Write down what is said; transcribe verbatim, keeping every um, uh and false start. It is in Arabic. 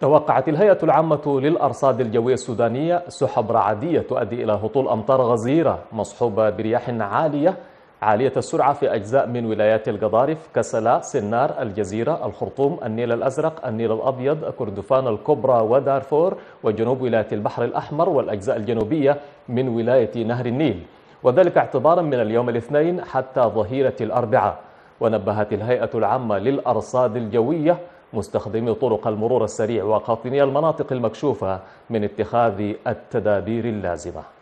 توقعت الهيئة العامة للأرصاد الجوية السودانية سحب رعدية تؤدي إلى هطول أمطار غزيرة مصحوبة برياح عالية عالية السرعة في أجزاء من ولايات القضارف، كسلا، سنار، الجزيرة، الخرطوم، النيل الأزرق، النيل الأبيض، كردفان الكبرى ودارفور، وجنوب ولاية البحر الأحمر والأجزاء الجنوبية من ولاية نهر النيل، وذلك اعتبارا من اليوم الاثنين حتى ظهيرة الأربعاء. ونبهت الهيئة العامة للأرصاد الجوية مستخدمي طرق المرور السريع وقاطني المناطق المكشوفة من اتخاذ التدابير اللازمة.